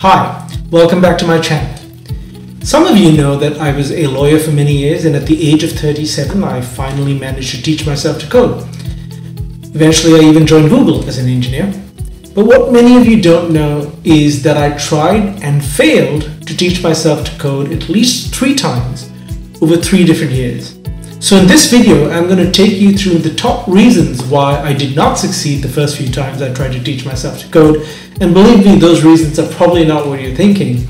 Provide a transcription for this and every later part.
Hi, welcome back to my channel. Some of you know that I was a lawyer for many years, and at the age of 37, I finally managed to teach myself to code. Eventually, I even joined Google as an engineer. But what many of you don't know is that I tried and failed to teach myself to code at least 3 times over 3 different years. So in this video, I'm going to take you through the top reasons why I did not succeed the first few times I tried to teach myself to code. And believe me, those reasons are probably not what you're thinking.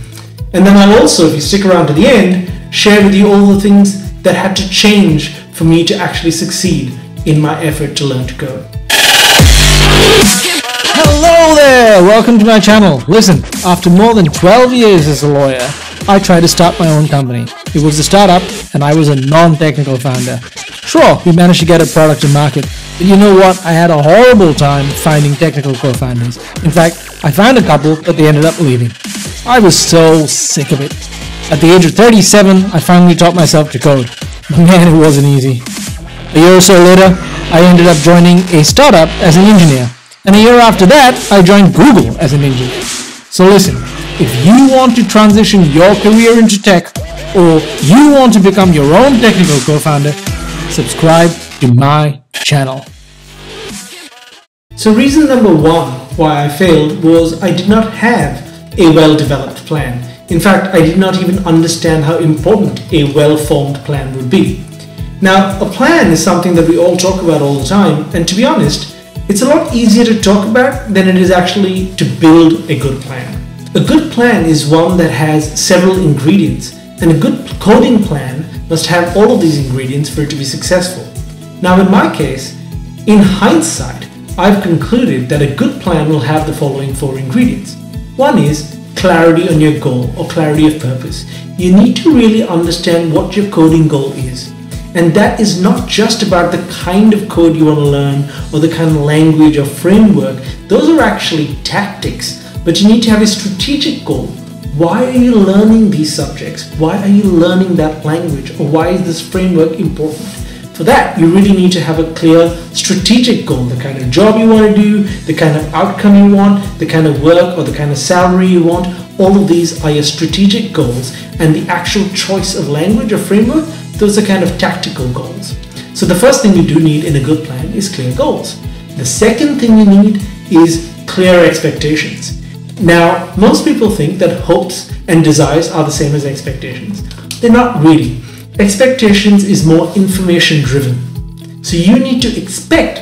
And then I'll also, if you stick around to the end, share with you all the things that had to change for me to actually succeed in my effort to learn to code. Hello there, welcome to my channel. Listen, after more than 12 years as a lawyer, I tried to start my own company. It was a startup and I was a non-technical founder. Sure, we managed to get a product to market, but you know what? I had a horrible time finding technical co-founders. In fact, I found a couple, but they ended up leaving. I was so sick of it. At the age of 37, I finally taught myself to code. Man, it wasn't easy. A year or so later, I ended up joining a startup as an engineer. And a year after that, I joined Google as an engineer. So listen, if you want to transition your career into tech, or you want to become your own technical co-founder, subscribe to my channel. So reason number 1 why I failed was I did not have a well-developed plan. In fact, I did not even understand how important a well-formed plan would be. Now, a plan is something that we all talk about all the time, and to be honest, it's a lot easier to talk about than it is actually to build a good plan. A good plan is one that has several ingredients, and a good coding plan must have all of these ingredients for it to be successful. Now in my case, in hindsight, I've concluded that a good plan will have the following 4 ingredients. One is clarity on your goal or clarity of purpose. You need to really understand what your coding goal is. And that is not just about the kind of code you want to learn or the kind of language or framework. Those are actually tactics, but you need to have a strategic goal. Why are you learning these subjects? Why are you learning that language? Or why is this framework important? For that, you really need to have a clear strategic goal, the kind of job you want to do, the kind of outcome you want, the kind of work or the kind of salary you want. All of these are your strategic goals, and the actual choice of language or framework, those are kind of tactical goals. So the first thing you do need in a good plan is clear goals. The second thing you need is clear expectations. Now, most people think that hopes and desires are the same as expectations. They're not really. Expectations is more information driven. So you need to expect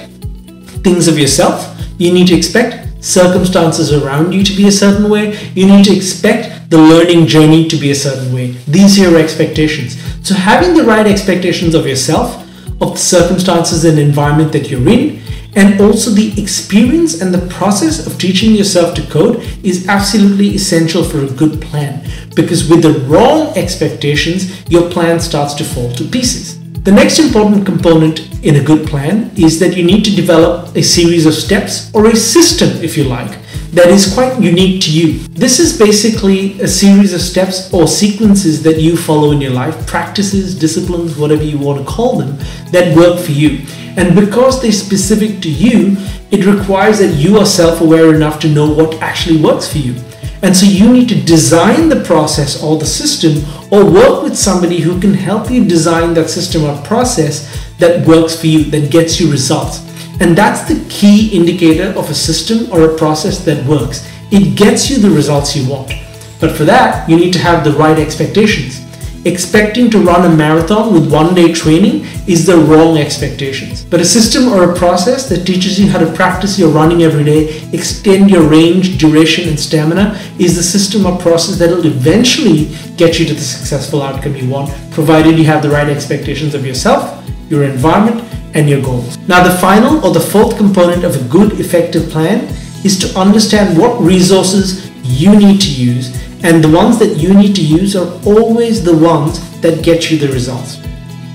things of yourself. You need to expect circumstances around you to be a certain way. You need to expect the learning journey to be a certain way. These are your expectations. So having the right expectations of yourself, of the circumstances and environment that you're in, and also the experience and the process of teaching yourself to code is absolutely essential for a good plan, because with the wrong expectations, your plan starts to fall to pieces. The next important component in a good plan is that you need to develop a series of steps or a system, if you like, that is quite unique to you. This is basically a series of steps or sequences that you follow in your life, practices, disciplines, whatever you want to call them, that work for you. And because they're specific to you, it requires that you are self-aware enough to know what actually works for you. And so you need to design the process or the system, or work with somebody who can help you design that system or process that works for you, that gets you results. And that's the key indicator of a system or a process that works. It gets you the results you want. But for that, you need to have the right expectations. Expecting to run a marathon with 1-day training is the wrong expectations. But a system or a process that teaches you how to practice your running every day, extend your range, duration, and stamina is the system or process that will eventually get you to the successful outcome you want, provided you have the right expectations of yourself, your environment, and your goals. Now, the final or the 4th component of a good, effective plan is to understand what resources you need to use. And the ones that you need to use are always the ones that get you the results.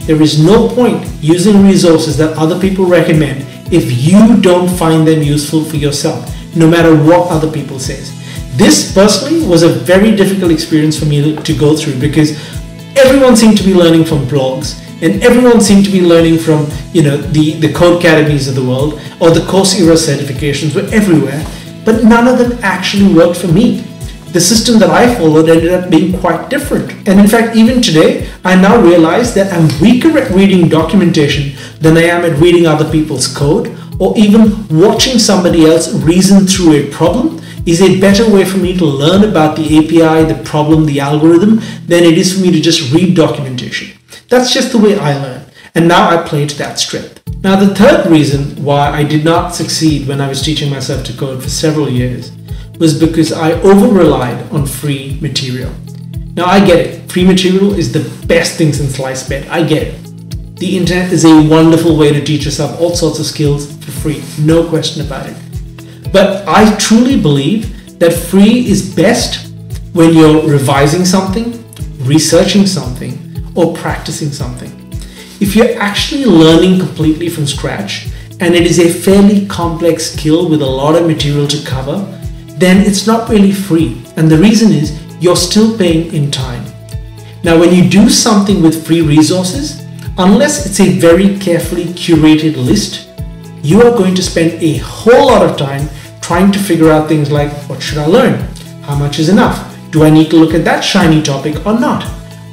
There is no point using resources that other people recommend if you don't find them useful for yourself, no matter what other people says. This personally was a very difficult experience for me to go through, because everyone seemed to be learning from blogs, and everyone seemed to be learning from, you know, the code academies of the world, or the Coursera certifications were everywhere, but none of them actually worked for me. the system that I followed ended up being quite different. And in fact, even today, I now realize that I'm weaker at reading documentation than I am at reading other people's code, or even watching somebody else reason through a problem is a better way for me to learn about the API, the problem, the algorithm, than it is for me to just read documentation. That's just the way I learn. And now I play to that strength. Now, the third reason why I did not succeed when I was teaching myself to code for several years was because I over-relied on free material. Now, I get it. Free material is the best thing since sliced bread. I get it. The internet is a wonderful way to teach yourself all sorts of skills for free. No question about it. But I truly believe that free is best when you're revising something, researching something, or practicing something. If you're actually learning completely from scratch, and it is a fairly complex skill with a lot of material to cover, then it's not really free. And the reason is you're still paying in time. Now, when you do something with free resources, unless it's a very carefully curated list, you are going to spend a whole lot of time trying to figure out things like, what should I learn? How much is enough? Do I need to look at that shiny topic or not?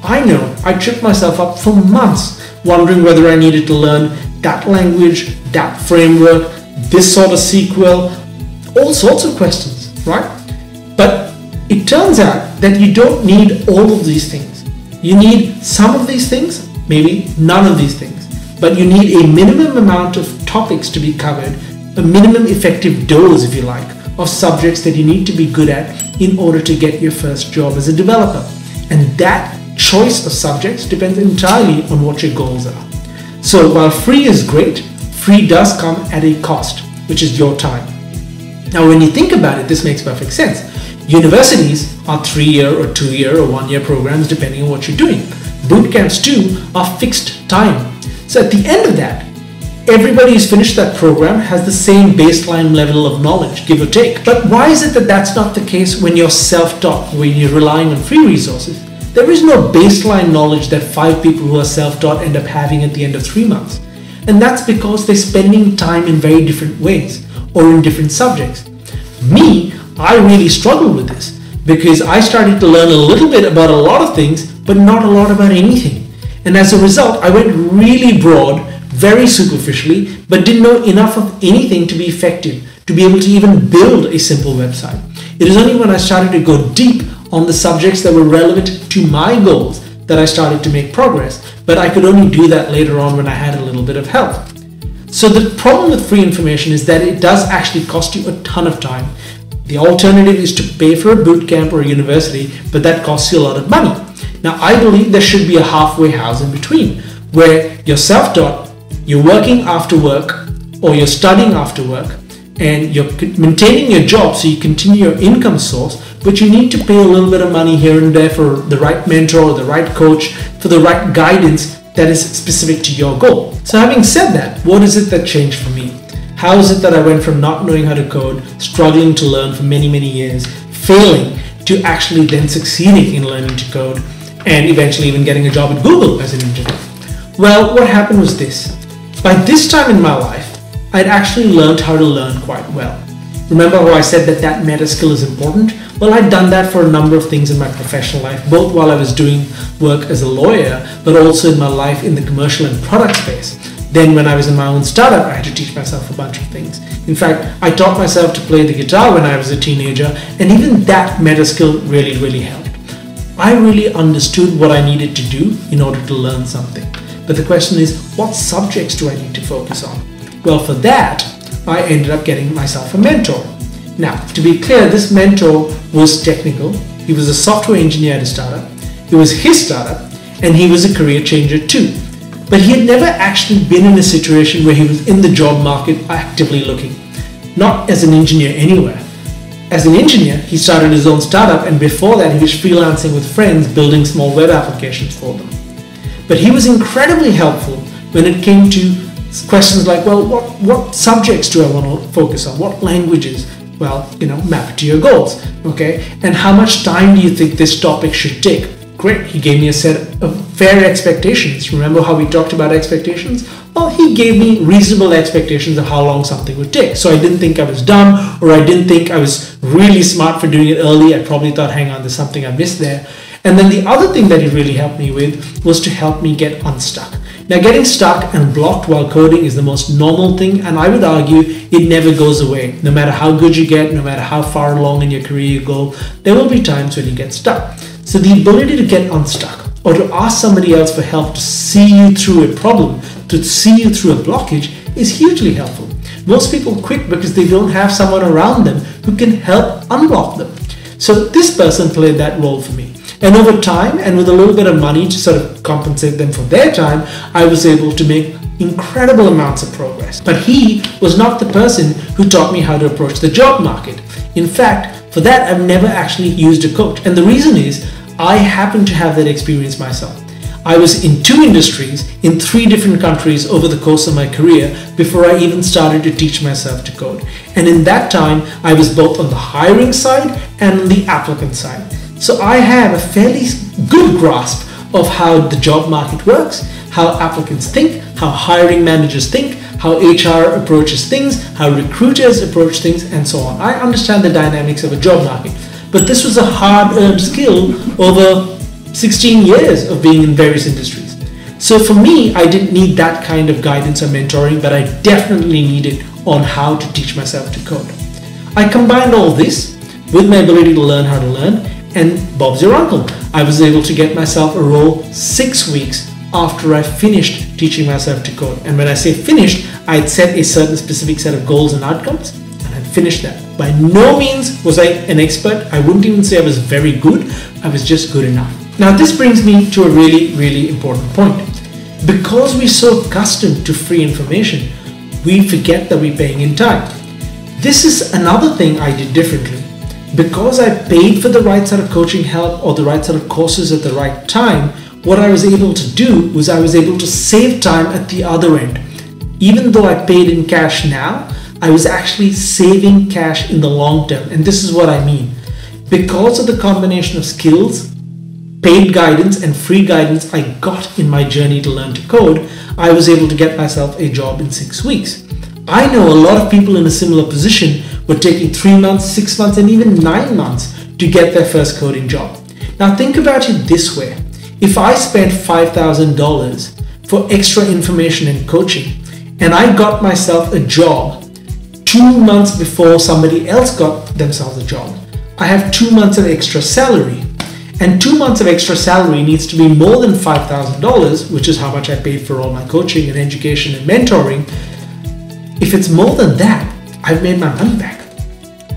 I know I tripped myself up for months wondering whether I needed to learn that language, that framework, this sort of SQL, all sorts of questions, right? But it turns out that you don't need all of these things. You need some of these things, maybe none of these things, but you need a minimum amount of topics to be covered, a minimum effective dose, if you like, of subjects that you need to be good at in order to get your first job as a developer. And that choice of subjects depends entirely on what your goals are. So while free is great, free does come at a cost, which is your time. Now, when you think about it, this makes perfect sense. Universities are 3-year or 2-year or 1-year programs, depending on what you're doing. Boot camps too are fixed time. So at the end of that, everybody who's finished that program has the same baseline level of knowledge, give or take. But why is it that that's not the case when you're self-taught, when you're relying on free resources? There is no baseline knowledge that 5 people who are self-taught end up having at the end of 3 months. And that's because they're spending time in very different ways or in different subjects. Me, I really struggled with this because I started to learn a little bit about a lot of things, but not a lot about anything. And as a result, I went really broad, very superficially, but didn't know enough of anything to be effective, to be able to even build a simple website. It is only when I started to go deep on the subjects that were relevant to my goals that I started to make progress, but I could only do that later on when I had a little bit of help. So the problem with free information is that it does actually cost you a ton of time. The alternative is to pay for a boot camp or a university, but that costs you a lot of money. Now, I believe there should be a halfway house in between where you're self-taught, you're working after work, or you're studying after work, and you're maintaining your job so you continue your income source, but you need to pay a little bit of money here and there for the right mentor or the right coach, for the right guidance that is specific to your goal. So having said that, what is it that changed for me? How is it that I went from not knowing how to code, struggling to learn for many, many years, failing, to actually then succeeding in learning to code and eventually even getting a job at Google as an intern? Well, what happened was this. By this time in my life, I'd actually learned how to learn quite well. Remember how I said that that meta skill is important? Well, I'd done that for a number of things in my professional life, both while I was doing work as a lawyer, but also in my life in the commercial and product space. Then when I was in my own startup, I had to teach myself a bunch of things. In fact, I taught myself to play the guitar when I was a teenager, and even that meta skill really, really helped. I really understood what I needed to do in order to learn something. But the question is, what subjects do I need to focus on? Well, for that, I ended up getting myself a mentor. Now, to be clear, this mentor was technical. He was a software engineer at a startup. It was his startup, and he was a career changer too. But he had never actually been in a situation where he was in the job market actively looking. Not as an engineer anywhere. As an engineer, he started his own startup, and before that, he was freelancing with friends, building small web applications for them. But he was incredibly helpful when it came to questions like, well, what subjects do I want to focus on? What languages? Well, you know, map it to your goals, okay? And how much time do you think this topic should take? Great, he gave me a set of fair expectations. Remember how we talked about expectations? or he gave me reasonable expectations of how long something would take. So I didn't think I was dumb, or I didn't think I was really smart for doing it early. I probably thought, hang on, there's something I missed there. And then the other thing that it really helped me with was to help me get unstuck. Now, getting stuck and blocked while coding is the most normal thing, and I would argue it never goes away. No matter how good you get, no matter how far along in your career you go, there will be times when you get stuck. So the ability to get unstuck, or to ask somebody else for help to see you through a problem, to see you through a blockage, is hugely helpful. Most people quit because they don't have someone around them who can help unblock them. So this person played that role for me. And over time, and with a little bit of money to sort of compensate them for their time, I was able to make incredible amounts of progress. But he was not the person who taught me how to approach the job market. In fact, for that, I've never actually used a coach. And the reason is, I happen to have that experience myself. I was in 2 industries, in 3 different countries over the course of my career before I even started to teach myself to code. And in that time, I was both on the hiring side and on the applicant side. So I have a fairly good grasp of how the job market works, how applicants think, how hiring managers think, how HR approaches things, how recruiters approach things, and so on. I understand the dynamics of a job market. But this was a hard-earned skill over 16 years of being in various industries. So for me, I didn't need that kind of guidance or mentoring, but I definitely needed on how to teach myself to code. I combined all this with my ability to learn how to learn, and Bob's your uncle. I was able to get myself a role 6 weeks after I finished teaching myself to code. And when I say finished, I'd set a certain specific set of goals and outcomes, and I'd finished that. By no means was I an expert. I wouldn't even say I was very good. I was just good enough. Now this brings me to a really, really important point. Because we're so accustomed to free information, we forget that we're paying in time. This is another thing I did differently. Because I paid for the right sort of coaching help or the right sort of courses at the right time, what I was able to do was I was able to save time at the other end. Even though I paid in cash now, I was actually saving cash in the long term, and this is what I mean. Because of the combination of skills, paid guidance, and free guidance I got in my journey to learn to code, I was able to get myself a job in 6 weeks. I know a lot of people in a similar position were taking 3 months, 6 months, and even 9 months to get their first coding job. Now think about it this way. If I spent $5,000 for extra information and coaching, and I got myself a job 2 months before somebody else got themselves a job, I have 2 months of extra salary. And 2 months of extra salary needs to be more than $5,000, which is how much I paid for all my coaching and education and mentoring. If it's more than that, I've made my money back,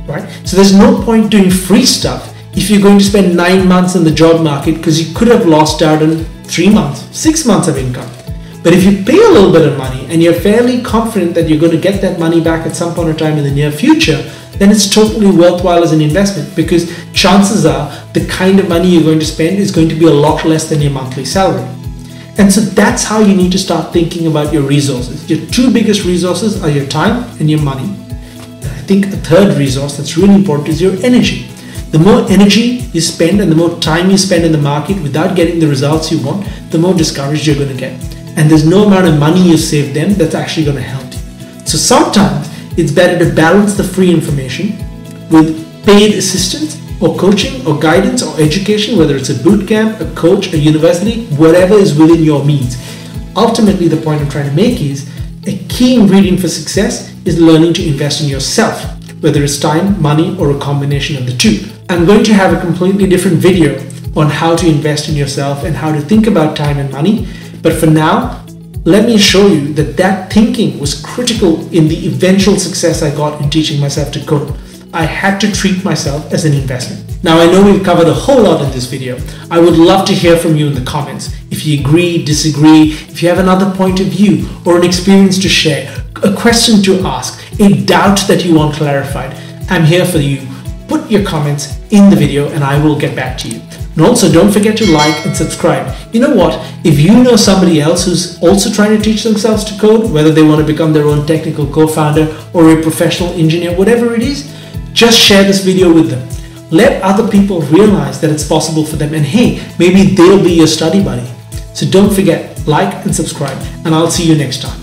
right? So there's no point doing free stuff if you're going to spend 9 months in the job market, because you could have lost out on 3 months, 6 months of income. But if you pay a little bit of money and you're fairly confident that you're going to get that money back at some point in time in the near future, then it's totally worthwhile as an investment, because chances are the kind of money you're going to spend is going to be a lot less than your monthly salary. And so that's how you need to start thinking about your resources. Your 2 biggest resources are your time and your money. And I think a third resource that's really important is your energy. The more energy you spend and the more time you spend in the market without getting the results you want, the more discouraged you're going to get. And there's no amount of money you save them that's actually going to help you. So sometimes it's better to balance the free information with paid assistance or coaching or guidance or education, whether it's a boot camp, a coach, a university, whatever is within your means. Ultimately, the point I'm trying to make is a key ingredient for success is learning to invest in yourself, whether it's time, money, or a combination of the 2. I'm going to have a completely different video on how to invest in yourself and how to think about time and money. But for now, let me show you that that thinking was critical in the eventual success I got in teaching myself to code. I had to treat myself as an investment. Now, I know we've covered a whole lot in this video. I would love to hear from you in the comments. If you agree, disagree, if you have another point of view or an experience to share, a question to ask, a doubt that you want clarified, I'm here for you. Put your comments in the video and I will get back to you. And also, don't forget to like and subscribe. You know what? If you know somebody else who's also trying to teach themselves to code, whether they want to become their own technical co-founder or a professional engineer, whatever it is, just share this video with them. Let other people realize that it's possible for them. And hey, maybe they'll be your study buddy. So don't forget, like and subscribe. And I'll see you next time.